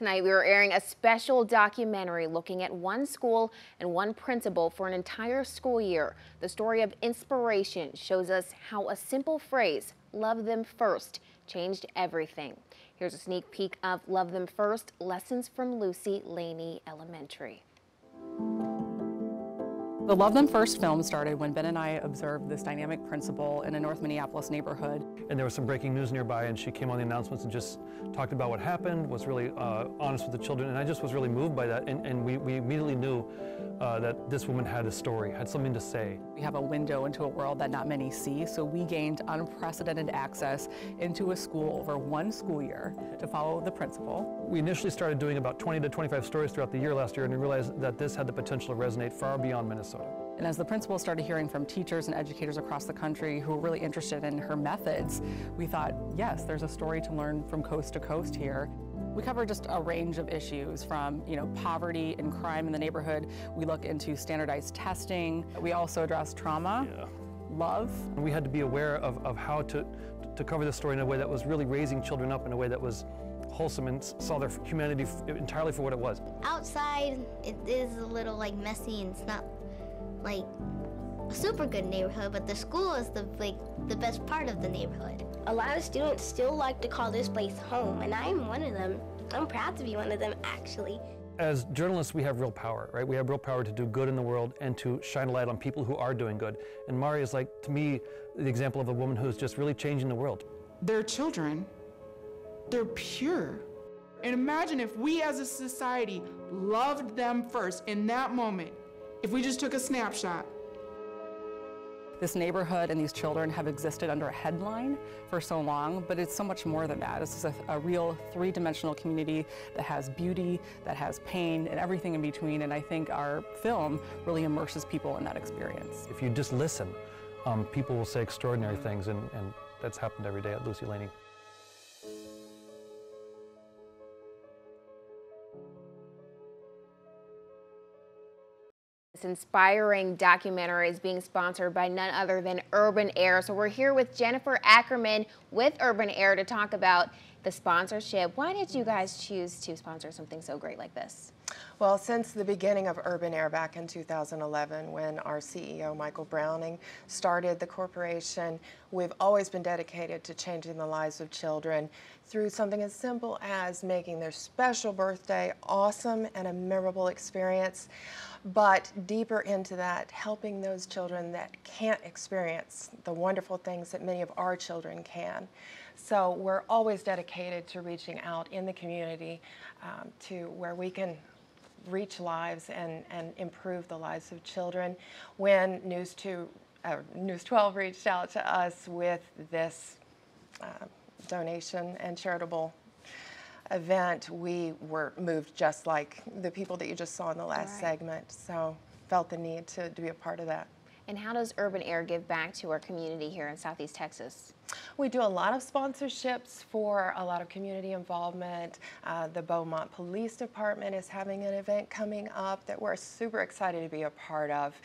Tonight we were airing a special documentary looking at one school and one principal for an entire school year. The story of inspiration shows us how a simple phrase, "Love Them First," changed everything. Here's a sneak peek of Love Them First, lessons from Lucy Laney Elementary. The Love Them First film started when Ben and I observed this dynamic principal in a North Minneapolis neighborhood. And there was some breaking news nearby, and she came on the announcements and just talked about what happened, was really honest with the children, and I just was really moved by that, and we immediately knew that this woman had a story, had something to say. We have a window into a world that not many see, so we gained unprecedented access into a school over one school year to follow the principal. We initially started doing about 20 to 25 stories throughout the year last year, and we realized that this had the potential to resonate far beyond Minnesota. And as the principal started hearing from teachers and educators across the country who were really interested in her methods, we thought, yes, there's a story to learn from coast to coast here. We cover just a range of issues from, poverty and crime in the neighborhood. We look into standardized testing. We also address trauma, love. And we had to be aware of how to cover the story in a way that was really raising children up in a way that was wholesome and saw their humanity entirely for what it was. Outside, it is a little messy, and it's not like a super good neighborhood, but the school is the best part of the neighborhood. A lot of students still like to call this place home, and I'm one of them. I'm proud to be one of them, actually. As journalists, we have real power, right? We have real power to do good in the world and to shine a light on people who are doing good. And Mari is, to me, the example of a woman who's just really changing the world. They're children. They're pure. And imagine if we as a society loved them first in that moment. If we just took a snapshot. This neighborhood and these children have existed under a headline for so long, but it's so much more than that. This is a real three-dimensional community that has beauty, that has pain, and everything in between, and I think our film really immerses people in that experience. If you just listen, people will say extraordinary things, and that's happened every day at Lucy Laney. This inspiring documentary is being sponsored by none other than Urban Air. So we're here with Jennifer Ackerman with Urban Air to talk about the sponsorship. Why did you guys choose to sponsor something so great like this? Well, since the beginning of Urban Air back in 2011, when our CEO, Michael Browning, started the corporation, we've always been dedicated to changing the lives of children through something as simple as making their special birthday awesome and a memorable experience. But deeper into that, helping those children that can't experience the wonderful things that many of our children can. So we're always dedicated to reaching out in the community to where we can reach lives and improve the lives of children. When News 12 reached out to us with this donation and charitable event, we were moved just like the people that you just saw in the last segment, so felt the need to be a part of that. And how does Urban Air give back to our community here in Southeast Texas? We do a lot of sponsorships for a lot of community involvement. The Beaumont Police Department is having an event coming up that we're super excited to be a part of.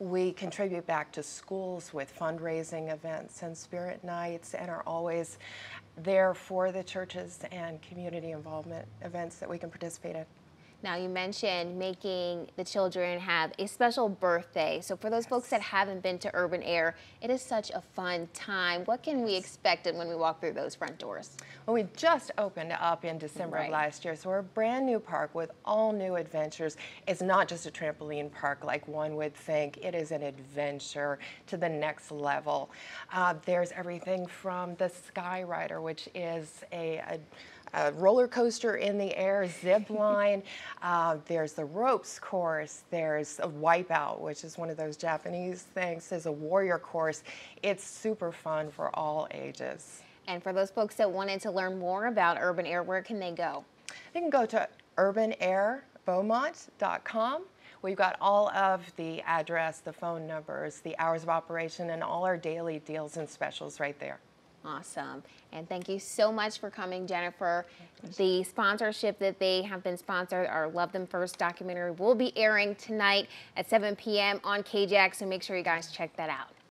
We contribute back to schools with fundraising events and spirit nights, and are always there for the churches and community involvement events that we can participate in. Now, you mentioned making the children have a special birthday. So for those folks that haven't been to Urban Air, it is such a fun time. What can we expect when we walk through those front doors? Well, we just opened up in December of last year, so we're a brand new park with all new adventures. It's not just a trampoline park like one would think. It is an adventure to the next level. There's everything from the Skyrider, which is a roller coaster in the air, zip line. There's the ropes course. There's a wipeout, which is one of those Japanese things. There's a warrior course. It's super fun for all ages. And for those folks that wanted to learn more about Urban Air, where can they go? They can go to urbanairbeaumont.com. We've got all of the address, the phone numbers, the hours of operation, and all our daily deals and specials right there. Awesome. And thank you so much for coming, Jennifer. The sponsorship that they have been sponsored, our Love Them First documentary, will be airing tonight at 7 p.m. on KJAC, so make sure you guys check that out.